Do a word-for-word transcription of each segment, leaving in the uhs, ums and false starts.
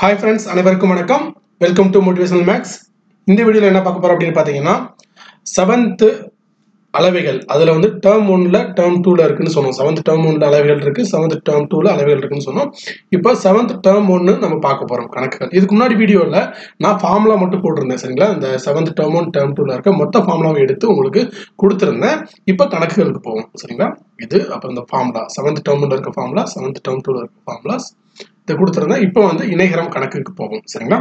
Hi friends, அனைவருக்கும் வணக்கம். Welcome to Motivational Max. இந்த வீடியோல என்ன பார்க்க போறோம் அப்படினு பாத்தீங்கன்னா seventh அளவைகள். அதுல வந்து term one ல term two ல இருக்குன்னு சொன்னோம். seventh term one ல அளவைகள் இருக்கு, seventh term two ல அளவைகள் இருக்குன்னு சொன்னோம். இப்போ seventh term one நம்ம பார்க்க போறோம் கணக்குகள். இதுக்கு முன்னாடி வீடியோல நான் ஃபார்முலா மட்டும் போட்டுருந்தேன் சரிங்களா? இந்த seventh term one term two ல இருக்க மொத்த ஃபார்முலாவை எடுத்து உங்களுக்கு கொடுத்திருந்தேன். இப்போ கணக்குகளுக்கு போவோம் சரிங்களா? இது அப்ப இந்த ஃபார்முலா seventh term one ல இருக்க ஃபார்முலா, seventh term two ல இருக்க ஃபார்முலாஸ் The good thing இப்போ வந்து இணைகரம் கணக்குக்கு போவோம் சரிங்களா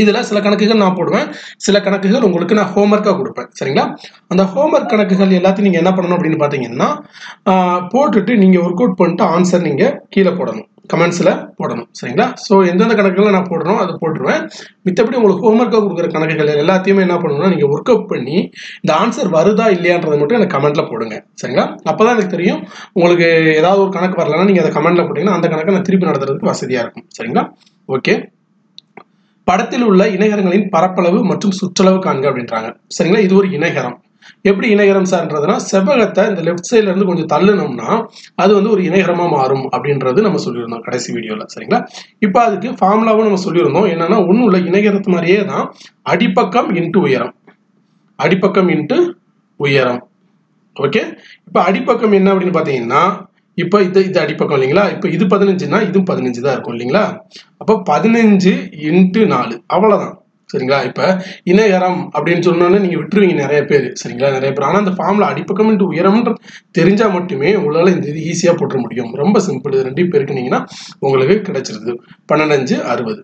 இதெல்லாம் சில கணக்குகள் நான் போடுவேன் சில கணக்குகள் உங்களுக்கு நான் ஹோம்வொர்க்கா கொடுப்பேன் சரிங்களா அந்த ஹோம்வொர்க் கணக்குகள் எல்லாத்தையும் நீங்க என்ன பண்ணணும் அப்படினு பாத்தீங்கன்னா போட்டுட்டு நீங்க வொர்க் அவுட் பண்ணிட்டு ஆன்சர் நீங்க கீழ போடணும் கமெண்ட்ஸ்ல போடணும் சரிங்களா சோ எந்தெந்த கணக்குகளை நான் போடுறேனோ அது போடுறேன் மித்தபடி உங்களுக்கு ஹோம்வொர்க்கா கொடுக்கிற கணக்குகள் எல்லாத்தையும் என்ன பண்ணணும்னா நீங்க வொர்க் அவுட் பண்ணி இந்த ஆன்சர் வருதா இல்லையான்றதை மட்டும் எனக்கு கமெண்ட்ல போடுங்க சரிங்களா அப்பதான் எனக்கு தெரியும் உங்களுக்கு ஏதாவது ஒரு கணக்கு வரலனா நீங்க அத கமெண்ட்ல போட்டீங்கன்னா அந்த கணக்க நான் திருப்பி நடத்துறதுக்கு வசதியா இருக்கும் சரிங்களா ஓகே படத்தில் உள்ள இணைகரங்களின் பரப்பளவு மற்றும் சுற்றளவு காண்க அப்படின்றாங்க சரிங்களா இது ஒரு இணைகரம் எப்படி இணைகரம் சார்ன்றதுனா செவ்வகத்தை இந்த லெஃப்ட் சைடுல இருந்து கொஞ்சம் தள்ளணும்னா அது வந்து ஒரு இணைகரமா மாறும் அப்படின்றது நம்ம சொல்லிருந்தோம் கடைசி வீடியோல சரிங்களா இப்போ அதுக்கு ஃபார்முலாவை நம்ம சொல்லிருந்தோம் என்னன்னா ஒண்ணு உள்ள இணைகரத்து மாதிரியே தான் அடிப்பக்கம் இன்டு உயரம் அடிப்பக்கம் இன்டு உயரம் ஓகே இப்போ அடிப்பக்கம் என்ன அப்படினு பாத்தீங்கன்னா இப்போ இது இது அடிப்பக்கம் இல்லீங்களா இப்போ இது பதினைந்து னா இது பதினைந்து தான் இருக்கும் இல்லீங்களா அப்ப பதினைந்து இன்டு நாலு அவ்வளவுதான் சரிங்களா இப்போ இணைகரம் அப்படினு சொன்னானே நீங்க விட்டுருவீங்க நிறைய பேர் சரிங்களா நிறைய பேர் ஆனா அந்த ஃபார்முலா அடிப்பக்கம் இன்டு உயரம்ன்ற தெரிஞ்சா மட்டுமே உங்களால இந்த இது ஈஸியா போட்டு முடியும் ரொம்ப சிம்பிள் இது ரெண்டையும் பெருக்குனீங்கன்னா உங்களுக்கு கிடைச்சிருது பன்னிரண்டு அறுபது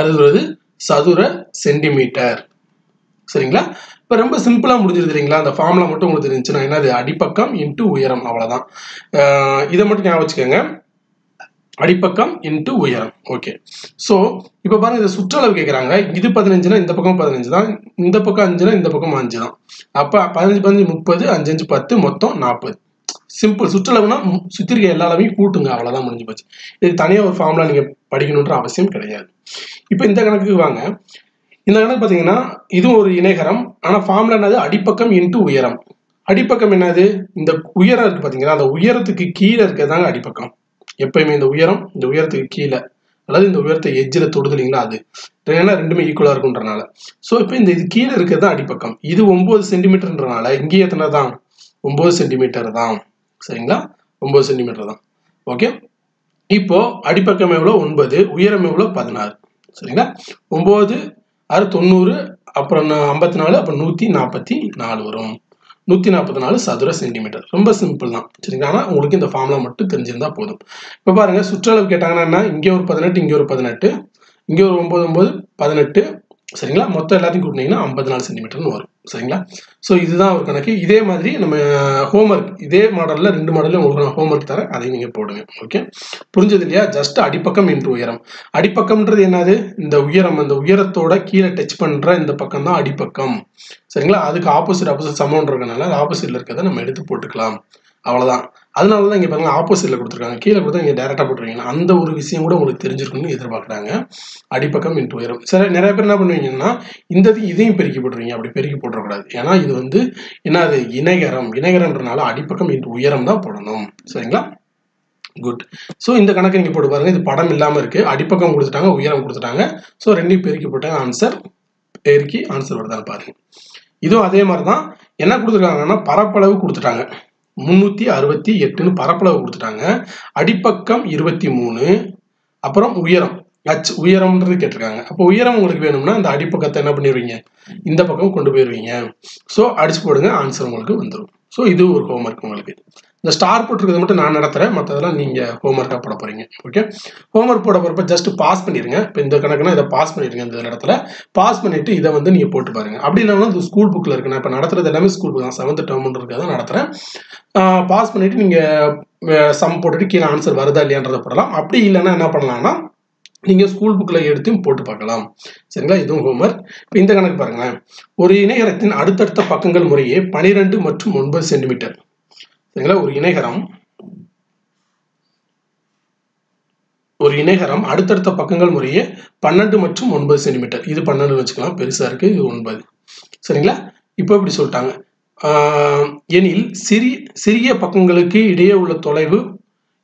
அறுபது சதுர சென்டிமீட்டர் சரிங்களா இப்ப ரொம்ப சிம்பிளா முடிஞ்சிருது இல்லீங்களா அந்த ஃபார்முலா மட்டும் உங்களுக்கு தெரிஞ்சினா என்னது அடிப்பக்கம் இன்டு உயரம் அவ்வளவுதான் இத மட்டும் ஞாபகம் வச்சுக்கங்க அடிப்பக்கம் இன்டு உயரம் ஓகே சோ இப்போ பாருங்க இது சுற்றளவு கேக்குறாங்க இது பதினைந்து னா இந்த பக்கம் பதினைந்து தான் இந்த பக்கம் ஐந்து னா இந்த பக்கம் ஐந்து தான் அப்ப பதினைந்து பதினைந்து முப்பது ஐந்து ஐந்து பத்து மொத்தம் நாற்பது சிம்பிள் சுற்றளவுனா சுத்திருக்க எல்லா அளவையும் கூட்டுங்க அவ்வளவுதான் முடிஞ்சு போச்சு இது தனியா ஒரு ஃபார்முலா நீங்க படிக்கணும்ன்ற அவசியம் கிடையாது இப்போ இந்த கணக்குக்கு வாங்க இந்த கணக்கு பாத்தீங்கன்னா இது ஒரு இணைகரம் ஆனா ஃபார்முலா என்னது அடிப்பக்கம் இன்டு உயரம் அடிப்பக்கம் என்னது இந்த உயரம் இருக்கு பாத்தீங்களா அந்த உயரத்துக்கு கீழ இருக்கதாங்க அடிப்பக்கம் எப்பவுமே இந்த உயரம் இந்த உயரத்துக்கு கீழ அதாவது இந்த உயரத்தை எட்ஜ்ல தொடுதுலீங்களா அது ஏன்னா ரெண்டுமே ஈக்குவலா இருக்குன்றனால சோ இப்போ இந்த இது கீழ இருக்கதா அடிப்பக்கம் இது ஒன்பது சென்டிமீட்டர்ன்றனால இங்கே எத்தனை தான் ஒன்பது சென்டிமீட்டர் தான் சரிங்களா ஒன்பது சென்டிமீட்டர் தான் ஓகே இப்போ அடிப்பக்கம் எவ்வளவு ஒன்பது உயரம் எவ்வளவு பதினாறு சரிங்களா ஒன்பது ஆறு தொண்ணூறு அப்புறம் ஐம்பத்தி நாலு அப்ப நூற்று நாற்பத்தி நாலு வரும் நூற்று நாற்பத்தி நாலு சதுர சென்டிமீட்டர் ரொம்ப சிம்பிள் தான் சரிங்களா ஆனா உங்களுக்கு இந்த ஃபார்முலா மட்டும் தெரிஞ்சிருந்தா போதும் இப்போ பாருங்க சுற்றளவு கேட்டாங்கன்னா இங்க ஒரு பதினெட்டு இங்க ஒரு பதினெட்டு இங்க ஒரு ஒன்பது ஒன்பது பதினெட்டு சரிங்களா மொத்தம் எல்லாத்தையும் கூட்டினீங்கன்னா ஐம்பத்தி நாலு சென்டிமீட்டர்னு வரும் சரிங்களா சோ இதுதான் ஒரு கணக்கு இதே மாதிரி நம்ம ஹோம்வொர்க் இதே மாடல்ல ரெண்டு மாடல்ல உங்களுக்கு நான் ஹோம்வொர்க் தரேன் அதை நீங்க போடுங்க ஓகே புரிஞ்சது இல்லையா ஜஸ்ட் அடிப்பக்கம் இன்டு உயரம் அடிப்பக்கம்ன்றது என்னது இந்த உயரம் அந்த உயரத்தோட கீழ டச் பண்ற இந்த பக்கம் தான் அடிப்பக்கம் சரிங்களா அதுக்கு ஆப்போசிட் ஆப்போசிட் சமம்ன்ற இருக்கனால ஆப்போசிட்ல இருக்கதை நம்ம எடுத்து போட்டுக்கலாம் அவ்வளவுதான் அதனால தான் இங்க பாருங்க ஆப்போசிட்ல கொடுத்திருக்காங்க கீழ கொடுத்தா இங்க டைரக்டா போட்டுருவீங்க அந்த ஒரு விஷயம் கூட உங்களுக்கு தெரிஞ்சிருக்கும்னு எதிர்பார்க்கறாங்க அடிப்பக்கம் இன்டு உயரம் சரி நிறைய பேர் என்ன பண்ணுவீங்கன்னா இந்த இதையும் பெருக்கி போட்டுருவீங்க அப்படி பெருக்கி போட்டுற கூடாது ஏன்னா இது வந்து என்னது இணைகரம் இணைகரம்ன்றனால அடிப்பக்கம் இன்டு உயரம் தான் போடணும் சரிங்களா குட் சோ இந்த கணக்கு நீங்க போட்டு பாருங்க இது படம் இல்லாம இருக்கு அடிப்பக்கம் கொடுத்துட்டாங்க உயரம் கொடுத்துட்டாங்க சோ ரெண்டையும் பெருக்கி போட்டாங்க ஆன்சர் பெருக்கி ஆன்சர் வருதான்னு பாருங்க இதுவும் அதே மாதிரி தான் என்ன கொடுத்துருக்காங்கன்னா பரப்பளவு கொடுத்துட்டாங்க முந்நூற்று அறுபத்தி எட்டுன்னு பரப்பளவு கொடுத்துட்டாங்க அடிப்பக்கம் இருபத்தி மூணு அப்புறம் உயரம் h உயரம்ன்றது கேட்டிருக்காங்க அப்ப உயரம் உங்களுக்கு வேணும்னா அந்த அடிப்பக்கத்தை என்ன பண்ணிடுவீங்க இந்த பக்கம் கொண்டு போயிருவீங்க சோ அடிச்சு போடுங்க ஆன்சர் உங்களுக்கு வந்துரும் சோ இது ஒரு ஹோம்வொர்க் உங்களுக்கு இந்த ஸ்டார் போட்டுக்கிறது மட்டும் நான் நடத்துறேன் மத்ததெல்லாம் நீங்க ஹோம்வொர்க்கா போட போறீங்க ஓகே ஹோம்வொர்க் போட போறப்ப ஜஸ்ட் பாஸ் பண்ணிருங்க இப்போ இந்த கணக்குனா இத பாஸ் பண்ணிருங்க இந்த இடத்துல பாஸ் பண்ணிட்டு இத வந்து நீங்க போட்டு பாருங்க அப்படி இல்லன்னா இது ஸ்கூல் புக்ல இருக்கு நான் இப்ப நடத்துறது எல்லாமே ஸ்கூல் புக் தான் seventh term ன்றதுக்காக நடத்துறேன் பாஸ் பண்ணிட்டு நீங்க சம் போட்டுட்டு கீழ ஆன்சர் வருதா இல்லையான்றத போடலாம் அப்படி இல்லன்னா என்ன பண்ணலாம்னா நீங்க ஸ்கூல் புக்ல எடுத்தும் போட்டு பார்க்கலாம் சரிங்களா இதுவும் ஹோம்வொர்க் இப்போ இந்த கணக்கு பாருங்க ஒரு இணைகரத்தின் அடுத்தடுத்த பக்கங்கள் முறையே பன்னிரண்டு மற்றும் ஒன்பது சென்டிமீட்டர் சரிங்களா ஒரு இணைகரம் ஒரு இணைகரம் அடுத்தடுத்த பக்கங்கள் முறையே பன்னிரண்டு மற்றும் ஒன்பது சென்டிமீட்டர் இது பன்னிரண்டு வச்சுக்கலாம் பெருசா இருக்கு இது ஒன்பது சரிங்களா இப்போ இப்படி சொல்லிட்டாங்க எனில் சிறிய சிறிய பக்கங்களுக்கு இடையே உள்ள தொலைவு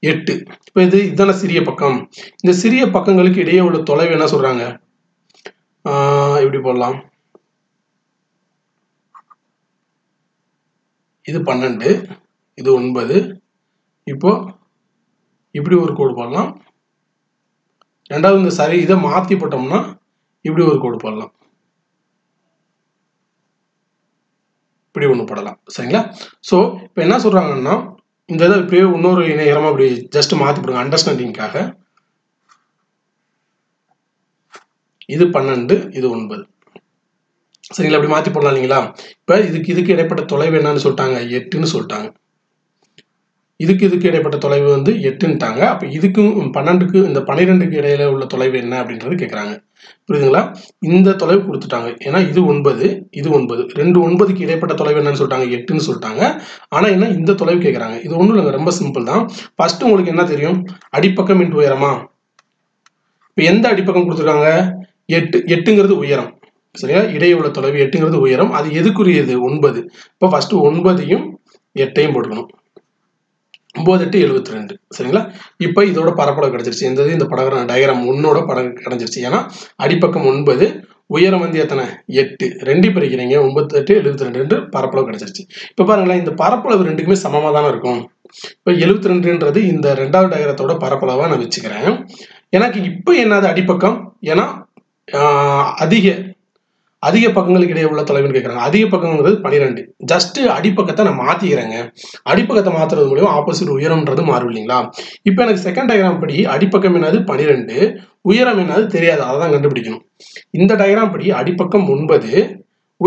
எட்டு. இப்போ இது இதுதான சிறிய பக்கம். இந்த சிறிய பக்கங்களுக்கு இடையே உள்ள தொலைவு என்ன சொல்றாங்க? எப்படி போடலாம்? இது பன்னெண்டு, இது ஒன்பது. இப்போ இப்படி ஒரு கோடு போடலாம். ரெண்டாவது இந்த சரி இதை மாற்றி போட்டோம்னா இப்படி ஒரு கோடு போடலாம், இப்படி ஒன்று போடலாம். சரிங்களா? ஸோ இப்போ என்ன சொல்றாங்கன்னா இந்த இதை இப்படியே இன்னொரு இணைகரமாக அப்படி ஜஸ்ட் மாற்றி போடுங்க அண்டர்ஸ்டாண்டிங்காக. இது பன்னெண்டு, இது ஒன்பது. சரிங்களா? அப்படி மாற்றி போடலாம் இல்லைங்களா? இப்போ இதுக்கு இதுக்கு இடைப்பட்ட தொலைவு என்னன்னு சொல்லிட்டாங்க, எட்டுன்னு சொல்லிட்டாங்க. இதுக்கு இதுக்கு இடைப்பட்ட தொலைவு வந்து எட்டுன்ட்டாங்க. அப்போ இதுக்கும் பன்னெண்டுக்கு இந்த பன்னிரெண்டுக்கு இடையில உள்ள தொலைவு என்ன அப்படின்றது கேட்குறாங்க. புரியுதுங்களா? இந்த தொலைவு கொடுத்துட்டாங்க. ஏன்னா இது ஒன்பது, இது ஒன்பது, ரெண்டு ஒன்பதுக்கு இடைப்பட்ட தொலைவு என்னன்னு சொல்லிட்டாங்க, எட்டுன்னு சொல்லிட்டாங்க. ஆனால் என்ன இந்த தொலைவு கேட்குறாங்க. இது ஒன்றும் இல்லைங்க, ரொம்ப சிம்பிள் தான். ஃபர்ஸ்ட் உங்களுக்கு என்ன தெரியும், அடிப்பக்கம் இன்ட்டு உயரமா. இப்போ எந்த அடிப்பக்கம் கொடுத்துருக்காங்க, எட்டு. எட்டுங்கிறது உயரம். சரியா? இடையே உள்ள தொலைவு எட்டுங்கிறது உயரம். அது எதுக்குரியது, ஒன்பது. இப்போ ஃபர்ஸ்ட் ஒன்பதையும் எட்டையும் போட்டுக்கணும். ஒன்பது எட்டு எழுபத்தி ரெண்டு. சரிங்களா? இப்போ இதோட பரப்பளவு கிடைச்சிருச்சு. இந்த இந்த படகிற டயகிராம் ஒன்னோட படம் கிடைச்சிருச்சு. ஏன்னா அடிப்பக்கம் ஒன்பது, உயரம் வந்து எத்தனை, எட்டு. ரெண்டு பிரிக்கிறீங்க, ஒன்பத்தி எட்டு எழுபத்தி ரெண்டு, ரெண்டு பரப்பளவு கிடைச்சிருச்சு. இப்போ பாருங்களேன், இந்த பரப்பளவு ரெண்டுக்குமே சமமாக தானே இருக்கும். இப்போ எழுபத்தி ரெண்டுன்றது இந்த ரெண்டாவது டயகிரத்தோட பரப்பளவாக நான் வச்சுக்கிறேன். எனக்கு இப்போ என்னது அடிப்பக்கம். ஏன்னா அதிக அதிக பக்கங்களுக்கு இடையே உள்ள தொலைவுன்னு கேட்குறாங்க. அதிக பக்கங்கிறது பன்னிரெண்டு. ஜஸ்ட்டு அடிப்பக்கத்தை நான் மாற்றிக்கிறேங்க. அடிப்பக்கத்தை மாற்றுறது மூலியம் ஆப்போசிட் உயரம்ன்றது மாறும் இல்லைங்களா? இப்போ எனக்கு செகண்ட் டயக்ராம் படி அடிப்பக்கம் என்னது பன்னிரெண்டு, உயரம் என்னது தெரியாது, அதை தான் கண்டுபிடிக்கணும். இந்த டயக்ராம் படி அடிப்பக்கம் ஒன்பது,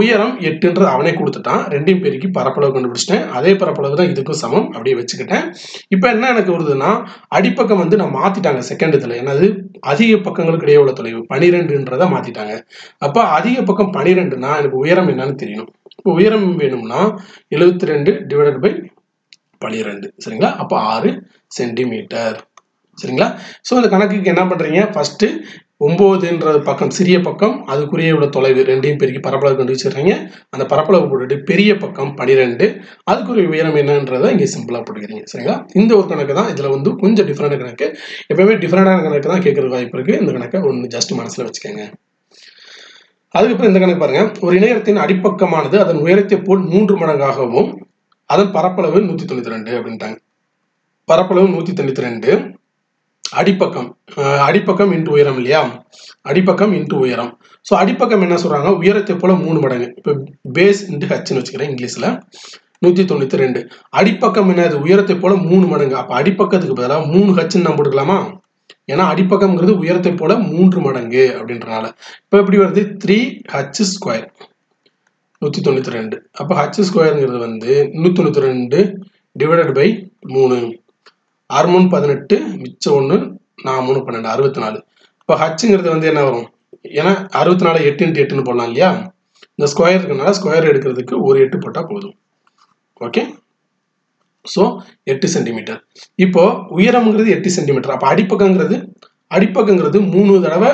உயரம் எட்டுன்றது அவனே கொடுத்துட்டான். ரெண்டையும் பேருக்கு பரப்பளவு கண்டுபிடிச்சிட்டேன். அதே பரப்பளவு தான் இதுக்கும் சமம், அப்படியே வச்சுக்கிட்டேன். இப்போ என்ன எனக்கு வருதுன்னா அடிப்பக்கம் வந்து நான் மாற்றிட்டாங்க செகண்ட் இதில். என்னது அதிக பக்கங்களுக்கு இடையே உள்ள தொலைவு பன்னிரெண்டுன்றதை மாற்றிட்டாங்க. அப்போ அதிக பக்கம் பன்னிரெண்டுனா எனக்கு உயரம் என்னன்னு தெரியணும். இப்போ உயரம் வேணும்னா எழுபத்தி ரெண்டு டிவைடட் பை பன்னிரெண்டு. சரிங்களா? அப்போ ஆறு சென்டிமீட்டர். சரிங்களா? ஸோ இந்த கணக்குக்கு என்ன பண்ணுறீங்க, ஃபஸ்ட்டு ஒன்பதுன்ற பக்கம் சிறிய பக்கம் அதுக்குரிய உள்ள தொலைவு ரெண்டையும் பெருக்கி பரப்பளவு கண்டு வச்சுருக்கீங்க. அந்த பரப்பளவு போட்டுட்டு பெரிய பக்கம் பன்னிரெண்டு அதுக்குரிய உயரம் என்னன்றதை இங்கே சிம்பிளாக போட்டுக்கிறீங்க. சரிங்களா? இந்த ஒரு கணக்கு தான். இதில் வந்து கொஞ்சம் டிஃப்ரெண்டான கணக்கு. எப்போயுமே டிஃப்ரெண்டான கணக்கு தான் கேட்குறது வாய்ப்பு இருக்குது. இந்த கணக்கை ஒன்று ஜஸ்ட் மனசில் வச்சுக்கோங்க. அதுக்கப்புறம் இந்த கணக்கு பாருங்கள். ஒரு இணையரத்தின் அடிப்பக்கமானது அதன் உயரத்தை போல் மூன்று மடங்காகவும் அதன் பரப்பளவு நூற்றி தொண்ணூற்றி ரெண்டு அப்படின்ட்டாங்க. பரப்பளவு நூற்றி தொண்ணூற்றி ரெண்டு, அடிப்பக்கம் அடிப்பக்கம் இன்ட்டு உயரம் இல்லையா, அடிப்பக்கம் இன்ட்டு உயரம். ஸோ அடிப்பக்கம் என்ன சொல்கிறாங்க, உயரத்தை போல் மூணு மடங்கு. இப்போ பேஸ் இன்ட்டு ஹச்னு வச்சுக்கிறேன் இங்கிலீஷில். நூற்றி தொண்ணூற்றி ரெண்டு அடிப்பக்கம் என்னது, உயரத்தை போல் மூணு மடங்கு. அப்போ அடிப்பக்கத்துக்கு பதிலாக மூணு ஹச்ன்னு நம்ம போட்டுக்கலாமா? ஏன்னா அடிப்பக்கம்ங்கிறது உயரத்தை போல் மூன்று மடங்கு அப்படின்றனால. இப்போ எப்படி வருது, த்ரீ ஹச் ஸ்கொயர் நூற்றி தொண்ணூற்றி ரெண்டு. அப்போ ஹச் ஸ்கொயருங்கிறது வந்து நூற்றி தொண்ணூற்றி ரெண்டு டிவைடட் பை மூணு. ஆறு மூணு பதினெட்டு, மிச்சம் ஒன்று நான் மூணு பன்னெண்டு அறுபத்தி நாலு. இப்போ ஹச்சுங்கிறது வந்து என்ன வரும், ஏன்னா அறுபத்தி நாலு எட்டு இன்ட்டு எட்டுன்னு போடலாம் இல்லையா? இந்த ஸ்கொயர் இருக்குனால ஸ்கொயர் எடுக்கிறதுக்கு ஒரு எட்டு போட்டால் போதும். ஓகே, ஸோ எட்டு சென்டிமீட்டர். இப்போ உயரம்ங்கிறது எட்டு சென்டிமீட்டர். அப்போ அடிப்பக்கங்கிறது அடிப்பக்கங்கிறது மூணு தடவை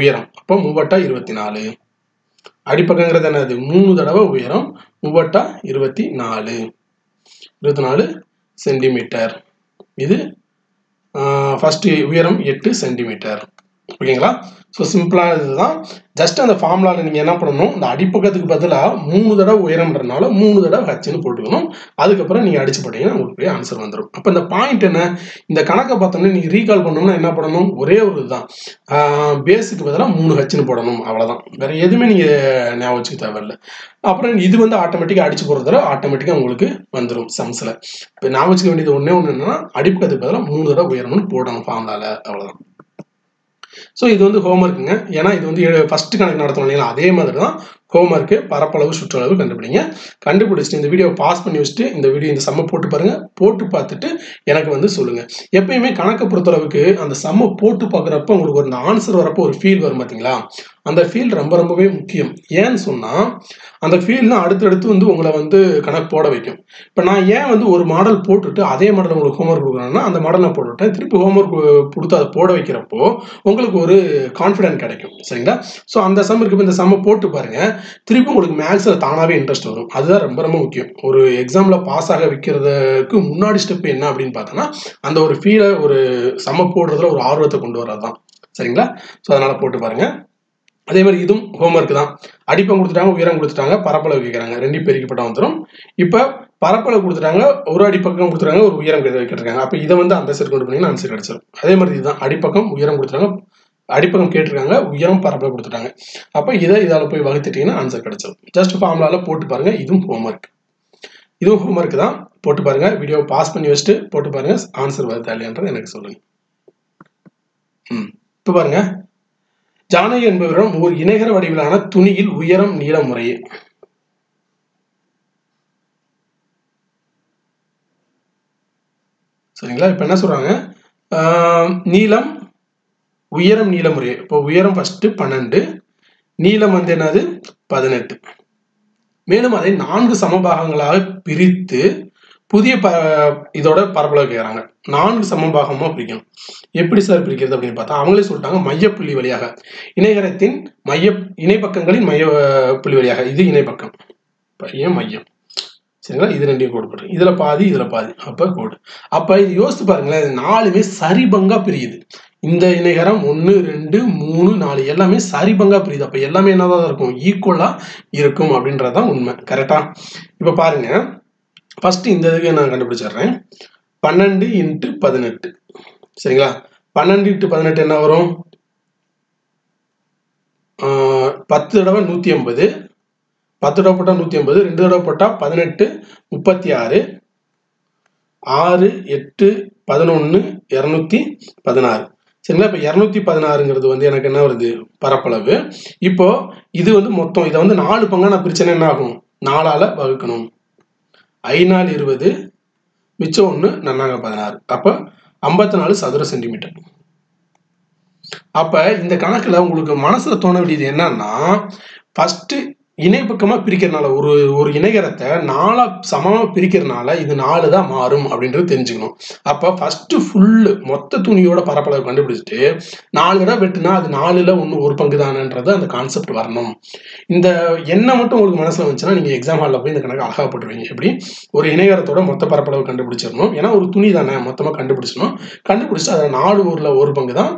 உயரம். அப்போ மூவட்டா இருபத்தி நாலு. அடிப்பக்கங்கிறது என்னது, மூணு தடவை உயரம், மூவட்டா இருபத்தி நாலு இருபத்தி நாலு சென்டிமீட்டர். இது ஃபஸ்ட்டு உயரம் எட்டு சென்டிமீட்டர். ஓகேங்களா? ஸோ சிம்பிளாக இதுதான். ஜஸ்ட் அந்த ஃபார்முலாவில் நீங்கள் என்ன பண்ணணும், இந்த அடிப்பக்கத்துக்கு பதிலாக மூணு தடவை உயரம்ன்றனால மூணு தடவை ஹச்சுன்னு போட்டுக்கணும். அதுக்கப்புறம் நீங்கள் அடிச்சு போட்டீங்கன்னா உங்களுக்கு ஆன்சர் வந்துடும். அப்போ இந்த பாயிண்ட் என்ன, இந்த கணக்கை பார்த்தோம்னா நீங்கள் ரீகால் பண்ணணும்னா என்ன பண்ணணும், ஒரே ஒரு இதுதான், பேஸுக்கு பதிலாக மூணு ஹச்சுன்னு போடணும். அவ்வளோதான், வேறு எதுவுமே நீங்கள் ஞாபகம் வச்சுக்க தேவையில்லை. அப்புறம் இது வந்து ஆட்டோமேட்டிக்காக அடிச்சு போடுறத ஆட்டோமேட்டிக்காக உங்களுக்கு வந்துடும் சம்ஸில். இப்போ ஞாபகம் வச்சுக்க வேண்டியது ஒன்றே ஒன்று என்னன்னா அடிப்பக்கத்துக்கு பதிலாக மூணு தடவை உயரம்னு போடணும் ஃபார்முலாவில். அவ்வளோதான். ஸோ இது வந்து ஹோம்ஒர்க்குங்க. ஏன்னா இது வந்து ஃபஸ்ட்டு கணக்கு நடத்தணும் இல்லைங்களா, அதே மாதிரி தான் ஹோம்ஒர்க்கு. பரப்பளவு சுற்றளவு கண்டுபிடிங்க. கண்டுபிடிச்சிட்டு இந்த வீடியோவை பாஸ் பண்ணி வச்சுட்டு இந்த வீடியோ இந்த சம்மை போட்டு பாருங்கள். போட்டு பார்த்துட்டு எனக்கு வந்து சொல்லுங்கள். எப்பயுமே கணக்கை பொறுத்தளவுக்கு அந்த சம்மை போட்டு பார்க்குறப்ப உங்களுக்கு ஒரு ஆன்சர் வரப்போ ஒரு ஃபீல் வரும் பார்த்தீங்களா, அந்த field ரொம்ப ரொம்பவே முக்கியம். ஏன் சொன்னா அந்த field தான் அடுத்து அடுத்து வந்து உங்களை வந்து கணக்கு போட வைக்கும். இப்போ நான் ஏன் வந்து ஒரு மாடல் போட்டுட்டு அதே மாடல் உங்களுக்கு ஹோம்வொர்க் கொடுக்கறானேன்னா அந்த மாடல் நான் போட்டுட்டேன் திருப்பி ஹோம்வொர்க் கொடுத்து அதை போட வைக்கிறப்போ உங்களுக்கு ஒரு கான்ஃபிடன்ட் கிடைக்கும். சரிங்களா? சோ அந்த சம் இருக்கு இந்த சம் போட்டு பாருங்க. திருப்பி உங்களுக்கு மேக்ஸ்ல தானாவே இன்ட்ரஸ்ட் வரும். அதுதான் ரொம்ப ரொம்ப முக்கியம். ஒரு எக்ஸாம்ல பாஸ் ஆக வைக்கிறதுக்கு முன்னாடி ஸ்டெப் என்ன அப்படினு பார்த்தா அந்த ஒரு ஃபீல் ஒரு சம் போடுறதுல ஒரு ஆர்வத்தை கொண்டு வரதுதான். சரிங்களா? சோ அதனால போட்டு பாருங்க. அதே மாதிரி இதும் ஹோம்வொர்க் தான். அடிப்பம் கொடுத்துட்டாங்க, உயரம் கொடுத்துட்டாங்க, பரப்பளவு கேட்கறாங்க. ரெண்டு பெருக்கிப்பட்ட வந்துரும். இப்ப பரப்பளவு கொடுத்துட்டாங்க, ஒரு அடிப்பக்கம் கொடுத்துட்டாங்க, ஒரு உயரம் கேட்டிருக்காங்க. அப்ப இதை வந்து அந்த சைடு கொண்டு போனீங்கன்னா ஆன்சர் கிடைச்சிடும். அதே மாதிரி இதுதான் அடிப்பக்கம் உயரம் கொடுத்துட்டாங்க, அடிப்பக்கம் கேட்டிருக்காங்க, உயரம் பரப்பளவு கொடுத்துட்டாங்க. அப்ப இதை இதால போய் வகுத்துட்டீங்கன்னா ஆன்சர் கிடைச்சிடும். ஜஸ்ட் ஃபார்முலால போட்டு பாருங்க. இதுவும் ஹோம்வொர்க் இதுவும் ஹோம்வொர்க் தான். போட்டு பாருங்க. வீடியோ பாஸ் பண்ணி வச்சுட்டு போட்டு பாருங்க. ஆன்சர் வருதா இல்லையான்றது எனக்கு சொல்லுங்க. ம் இப்ப பாருங்க. ஜானகி என்பவரிடம் ஒரு இணைகர வடிவிலான துணியில் உயரம் நீள முறையே சரிங்களா? இப்ப என்ன சொல்றாங்க? நீளம் உயரம் நீள முறையே. இப்போ உயரம் ஃபர்ஸ்ட் பன்னெண்டு, நீளம் வந்து என்னது பதினெட்டு. மேலும் அதை நான்கு சமபாகங்களாக பிரித்து புதிய ப இதோட பரப்பளவு கேட்குறாங்க. நான்கு சமபாகமாக பிரிக்கணும். எப்படி சார் பிரிக்கிறது அப்படின்னு பார்த்தா அவங்களே சொல்லிட்டாங்க மையப்புள்ளி வழியாக இணைகரத்தின் மைய இணைப்பக்கங்களின் மைய புள்ளி வழியாக. இது இணைப்பக்கம், பையன் மையம். சரிங்களா? இது ரெண்டையும் கோடு போடுறோம். இதுல பாதி இதுல பாதி அப்ப கோடு. அப்ப இது யோசித்து பாருங்களேன், நாலுமே சரிபங்கா பிரியுது. இந்த இணைகரம் ஒன்று ரெண்டு மூணு நாலு எல்லாமே சரிபங்கா பிரியுது. அப்ப எல்லாமே என்னதான் இருக்கும்? ஈக்குவலா இருக்கும் அப்படின்றதான் உண்மை. கரெக்டா? இப்ப பாருங்க. ஃபர்ஸ்ட் இந்த இதுக்கு நான் கண்டுபிடிச்சிடுறேன். பன்னெண்டு இன்ட்டு பதினெட்டு. சரிங்களா? பன்னெண்டு இன்ட்டு பதினெட்டு என்ன வரும்? பத்து தடவை நூத்தி ஐம்பது, பத்து தடவை போட்டா நூத்தி ஐம்பது, ரெண்டு தடவை போட்டா பதினெட்டு, முப்பத்தி ஆறு, ஆறு எட்டு பதினொன்னு, இருநூத்தி பதினாறு. சரிங்களா? இப்போ இருநூத்தி பதினாறுங்கிறது வந்து எனக்கு என்ன வருது? பரப்பளவு. இப்போ இது வந்து மொத்தம் இதை வந்து நாலு பங்கா நான் பிரிச்சேன்னா என்ன ஆகும்? நாலால வகுக்கணும். ஐநாள் இருபது, மிச்சம் ஒன்று, நன்னாங்க பதினாறு. அப்போ ஐம்பத்தி நாலு சதுர சென்டிமீட்டர். அப்போ இந்த கணக்கில் உங்களுக்கு மனசில் தோண வேண்டியது என்னன்னா, ஃபஸ்ட்டு இணைப்பக்கமாக பிரிக்கிறதுனால ஒரு ஒரு இணைகரத்தை நாலாக சமமாக பிரிக்கிறதுனால இது நாலு தான் மாறும் அப்படின்றது தெரிஞ்சுக்கணும். அப்போ ஃபஸ்ட்டு ஃபுல்லு மொத்த துணியோட பரப்பளவை கண்டுபிடிச்சிட்டு நாலு தடவை வெட்டுனா அது நாலுல ஒன்று ஒரு பங்கு தானன்றது அந்த கான்செப்ட் வரணும். இந்த எண்ணெய் மட்டும் உங்களுக்கு மனசில் வந்துச்சுன்னா நீங்கள் எக்ஸாம் ஹாலில் போய் இந்த கணக்கு அழகாக போட்டுருவீங்க. எப்படி ஒரு இணைகரத்தோட மொத்த பரப்பளவை கண்டுபிடிச்சிடணும். ஏன்னா ஒரு துணி தானே, மொத்தமாக கண்டுபிடிச்சிடணும். கண்டுபிடிச்சி அதில் நாலு ஊரில் ஒரு பங்கு தான்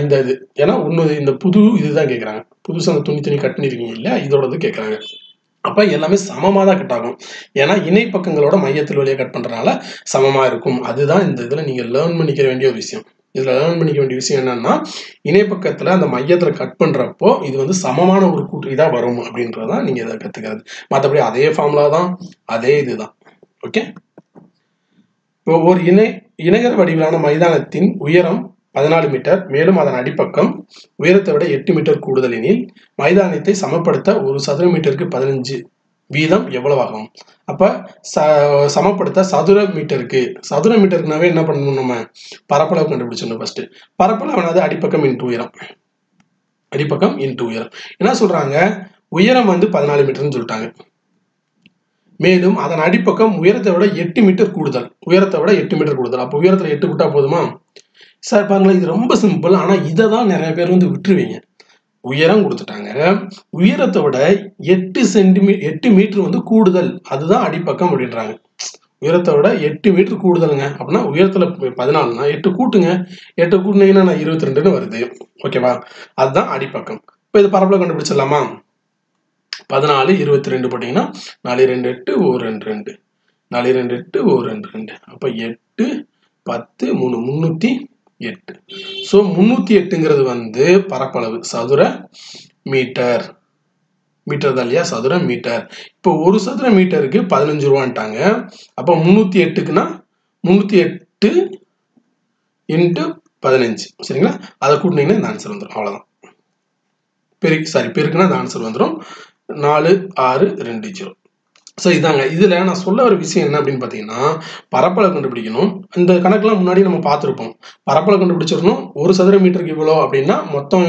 இந்த இது. ஏன்னா ஒன்று இந்த புது இதுதான் கேட்குறாங்க. புதுசாக அந்த துணி துணி கட் பண்ணியிருக்கீங்க இல்லையா, இதோடது கேட்குறாங்க. அப்போ எல்லாமே சமமாக தான் கட் ஆகும். ஏன்னா இணைப்பக்கங்களோட மையத்தில் வழியாக கட் பண்ணுறதுனால சமமாக இருக்கும். அதுதான் இந்த இதில் நீங்கள் லேர்ன் பண்ணிக்க வேண்டிய ஒரு விஷயம். இதில் லேர்ன் பண்ணிக்க வேண்டிய விஷயம் என்னன்னா, இணைப்பக்கத்தில் அந்த மையத்தில் கட் பண்ணுறப்போ இது வந்து சமமான ஒரு கூட்டு இதாக வரும் அப்படின்றதான் நீங்கள் இதை கற்றுக்கிறது. மற்றபடி அதே ஃபார்முலா தான், அதே இது தான். ஓகே? இப்போ ஒரு இணை இணைகர் வடிவிலான மைதானத்தின் உயரம் பதினாலு மீட்டர், மேலும் அதன் அடிப்பக்கம் உயரத்தை விட எட்டு மீட்டர் கூடுதல் எனில் மைதானத்தை சமப்படுத்த ஒரு சதுர மீட்டருக்கு பதினஞ்சு வீதம் எவ்வளவாகும்? அப்ப ச சமப்படுத்த சதுர மீட்டருக்கு சதுர மீட்டருக்குனாவே என்ன பண்ணணும்? நம்ம பரப்பளவு கண்டுபிடிச்சிடணும். ஃபர்ஸ்ட் பரப்பளவு என்னது? அடிப்பக்கம் இன்ட்டு உயரம். அடிப்பக்கம் இன்ட்டு உயரம். என்ன சொல்றாங்க? உயரம் வந்து பதினாலு மீட்டர்னு சொல்லிட்டாங்க. மேலும் அதன் அடிப்பக்கம் உயரத்தை விட எட்டு மீட்டர் கூடுதல். உயரத்தை விட எட்டு மீட்டர் கூடுதல். அப்போ உயரத்துல எட்டு கூட்டா போதுமா? சார் பாருங்களேன், இது ரொம்ப சிம்பிள். ஆனால் இதை தான் நிறைய பேர் வந்து விட்டுருவீங்க. உயரம் கொடுத்துட்டாங்க, உயரத்தை விட எட்டு சென்டிமீ எட்டு மீட்டர் வந்து கூடுதல், அதுதான் அடிப்பக்கம் அப்படின்றாங்க. உயரத்தை விட எட்டு மீட்டர் கூடுதலுங்க அப்படின்னா உயரத்துல பதினாலுனா எட்டு கூட்டுங்க, எட்டு கூட்டினீங்கன்னா நான் இருபத்தி ரெண்டுன்னு வருது. ஓகேவா? அதுதான் அடிப்பக்கம். இப்போ இது பரப்பளவு கண்டுபிடிச்சிடலாமா? பதினாலு இருபத்தி ரெண்டு போட்டிங்கன்னா நாலு ரெண்டு எட்டு ஒரு ரெண்டு ரெண்டு, நாலு ரெண்டு எட்டு ஒரு ரெண்டு ரெண்டு. அப்போ எட்டு பத்து மூணு முந்நூற்றி எட்டு. ஸோ முந்நூற்றி எட்டுங்கிறது வந்து பரப்பளவு சதுர மீட்டர். மீட்டர் தான் இல்லையா? சதுர மீட்டர். இப்போ ஒரு சதுர மீட்டருக்கு பதினஞ்சு ரூபான்ட்டாங்க. அப்போ முந்நூற்றி எட்டுக்குன்னா முந்நூற்றி எட்டு இன்ட்டு பதினஞ்சு. சரிங்களா? அதை கூட்டினீங்கன்னா இந்த ஆன்சர் வந்துடும். அவ்வளோதான். பெருக்கு சாரி பெருக்குன்னா இந்த ஆன்சர் வந்துடும். நாலு ஆறு ரெண்டு zero. So, this is the நான் சொல்ல ஒரு விஷயம் என்ன அப்படினு பாத்தீங்கன்னா பரப்பளவு கண்டுபிடிக்கணும் இந்த கணக்கெல்லாம் முன்னாடி நம்ம பாத்துறோம் பரப்பளவு கண்டுபிடிச்சிரணும் ஒரு சதுர மீட்டருக்கு இவ்வளவு அப்படினா மொத்தம்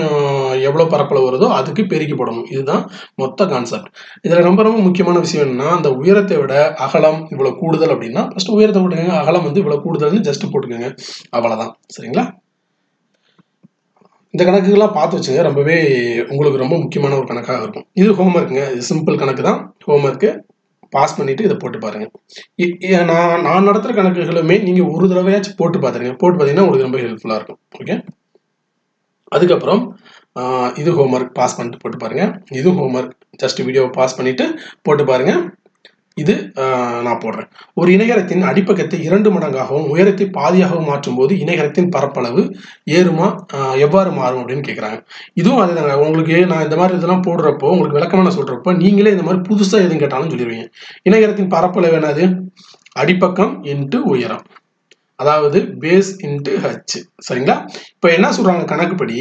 எவ்வளவு பரப்பளவு வருதோ அதுக்கு பெருக்கி போடணும் இதுதான் மொத்த கான்செப்ட் இதுல ரொம்ப ரொம்ப முக்கியமான விஷயம் என்னன்னா அந்த உயரத்தை விட அகலம் இவ்வளவு கூடுதல் அப்படினா first உயரத்தை போடுங்க அகலம் வந்து இவ்வளவு கூடுதல்னு ஜஸ்ட் போட்டுக்கங்க அவ்வளவுதான் சரிங்களா இந்த கணக்குகளெல்லாம் பார்த்து வச்சீங்க ரொம்பவே உங்களுக்கு ரொம்ப முக்கியமான ஒரு கணக்கா இருக்கும் இது ஹோம்வொர்க்ங்க சிம்பிள் கணக்கு தான் ஹோம்வொர்க் பாஸ் பண்ணிட்டு இத போட்டு பாருங்க நான் நான் நடத்துற கணக்குகளுமே நீங்க ஒரு தடவையாச்சு போட்டு பாத்துங்க போட்டு பாத்தீங்கன்னா உங்களுக்கு ரொம்ப ஹெல்ப்ஃபுல்லா இருக்கும் ஓகே அதுக்கு அப்புறம் இது ஹோம்வொர்க் பாஸ் பண்ணிட்டு போட்டு பாருங்க இது ஹோம்வொர்க் ஜஸ்ட் வீடியோவை பாஸ் பண்ணிட்டு போட்டு பாருங்க இது நான் போடுறேன் ஒரு இணைகரத்தின் அடிப்பக்கத்தை இரண்டு மடங்காகவும் உயரத்தை பாதியாக மாற்றும்போது இணைகரத்தின் பரப்பளவு ஏறுமா எவ்வாறு மாறும் அப்படினு கேக்குறாங்க இதுவும் அதேதாங்க உங்களுக்கு நான் இந்த மாதிரி இதெல்லாம் போடுறப்போ உங்களுக்கு விளக்கமா நான் சொல்றப்போ நீங்களே இந்த மாதிரி புதுசா எதுவும் கேட்டாலும் சொல்லிடுவீங்க இணைகரத்தின் பரப்பளவு என்னது அடிப்பக்கம் into உயரம் அதாவது base into h சரிங்களா இப்போ என்ன சொல்றாங்க கணக்குப்படி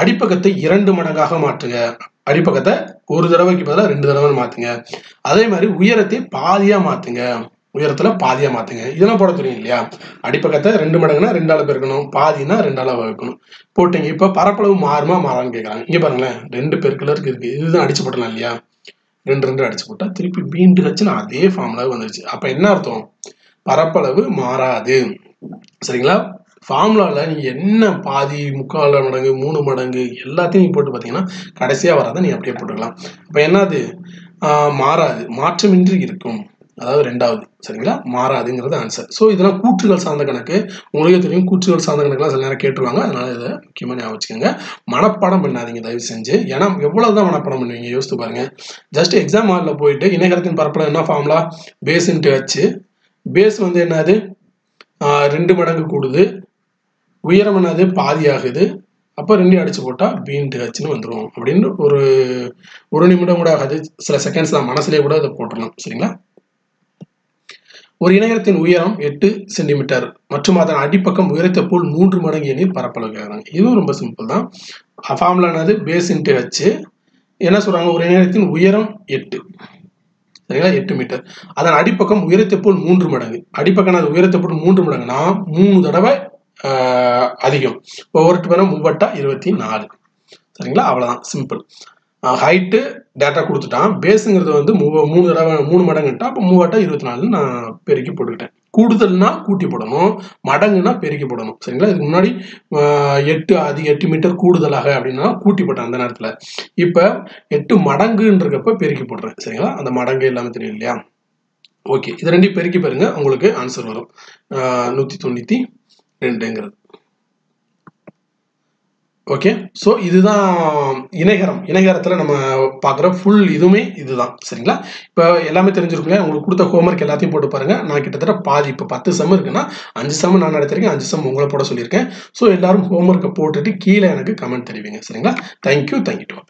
அடிப்பக்கத்தை இரண்டு மடங்காக மாற்றுங்க அடிப்பக்கத்தை ஒரு தடவைக்கு பதிலா ரெண்டு தடவை மாத்துங்க அதே மாதிரி உயரத்தை பாதியா மாத்துங்க உயரத்துல பாதியா மாத்துங்க இதெல்லாம் போட தெரியும் இல்லையா அடிப்பக்கத்தை ரெண்டு மடங்குனா ரெண்டால பெருக்கணும் பாதினா ரெண்டால வகுக்கணும் போடுங்க இப்போ பரப்பளவு மாறுமா மாறான்னு கேக்குறாங்க இங்க பாருங்க ரெண்டு பெருக்கல இருக்கு இதுதான் அடிச்சு போடலாம் இல்லையா ரெண்டு ரெண்டு அடிச்சு போட்டா திருப்பி பீண்டு வச்சுனா அதே ஃபார்முலா வந்துருச்சு அப்ப என்ன அர்த்தம் பரப்பளவு மாறாது சரிங்களா ஃபார்முலால நீங்க என்ன பாதி முக்கால் மடங்கு மூணு மடங்கு எல்லாத்தையும் போட்டு பாத்தீங்கன்னா கடைசியா வரத நீ அப்படியே போட்டுடலாம் அப்ப என்னது மாறாது மாற்றமின்றி இருக்கும் அதாவது இரண்டாவது சரிங்களா மாறாதுங்கிறது ஆன்சர் சோ இதெல்லாம் கூற்றுகள் சார்ந்த கணக்கு உங்களுக்கு தெரியும் கூற்றுகள் சார்ந்த கணக்குலாம் சில நேர கேட்றுவாங்க அதனால இத முக்கியமா ஞாபகம் வச்சுக்கங்க மனப்பாடம் பண்ணாதீங்க தயவு செஞ்சு ஏனா எவ்வளவு தான் மனப்பாடம் பண்ணுவீங்க யோசிச்சு பாருங்க ஜஸ்ட் எக்ஸாம் ஹால்ல போயிடு இணைகரத்தின் பரப்பளவு என்ன formula base into h base வந்து என்னது இரண்டு மடங்கு கூடுது உயரம் என்னது பாதியாகுது அப்ப ரெண்டையும் அடிச்சு போட்டா பீண்டு ஹச்னு வந்துரும் அப்படினு ஒரு ஒரு நிமிடம் கூட ஆகாது சில செகண்ட்ஸ்ல மனசுலயே கூட அத போட்டுறலாம் சரிங்களா ஒரு இணைகரத்தின் உயரம் எட்டு சென்டிமீட்டர் மற்றும் அதன் அடிப்பக்கம் உயரத்தை போல் மூன்று மடங்கு எனில் பரப்பளவு கேக்குறாங்க இது ரொம்ப சிம்பிள் தான் ஃபார்முலா என்னது பேஸ் into h என்ன சொல்றாங்க ஒரு இணைகரத்தின் உயரம் எட்டு சரிங்களா எட்டு மீட்டர் அதன் அடிப்பக்கம் உயரத்தை போல் மூன்று மடங்கு அடிப்பக்கம்னா உயரத்தை போல் மூன்று மடங்குனா மூணு தடவை அதிகம் ஒவ்வொருட்ட பேரும் மூவட்டா இருபத்தி நான்கு சரிங்களா அவ்வளவுதான் சிம்பிள் ஹைட் டேட்டா கொடுத்துட்டான் பேஸ்ங்கிறது வந்து மூணு தடவை மூணு மடங்குட்டா அப்ப மூவட்டா இருபத்தி நான்கு நான் பெருக்கி போட்டுட்டேன் கூடுதல்னா கூட்டி போடணும் மடங்குனா பெருக்கி போடணும் சரிங்களா இதுக்கு முன்னாடி எட்டு எட்டு மீட்டர் கூடுதலாக அப்படினா கூட்டி போட்டேன் அந்த நேரத்துல இப்ப எட்டு மடங்குன்றப்ப பெருக்கி போடுறேன் சரிங்களா அந்த மடங்கு எல்லாமே தெரியும் இல்லையா ஓகே இத ரெண்டையும் பெருக்கி பாருங்க உங்களுக்கு ஆன்சர் வரும் நூற்று தொண்ணூற்று இரண்டு ஓகே சோ இதுதான் இணைகரம் இணைகரத்துல நம்ம பாக்குற ফুল இதுமே இதுதான் சரிங்களா இப்போ எல்லாமே தெரிஞ்சிருக்கும்ல உங்களுக்கு கொடுத்த ஹோம்வொர்க் எல்லாத்தையும் போட்டு பாருங்க நான் கிட்டத்தட்ட பாதி இப்ப பத்து சம் இருக்குனா அஞ்சு சம் நான் நடத்திருக்கேன் அஞ்சு சம் உங்களுக்கு போட சொல்லியிருக்கேன் சோ எல்லாரும் ஹோம்வொர்க்க போட்டுட்டு கீழ எனக்கு கமெண்ட் தெரிவிங்க சரிங்களா thank you thank you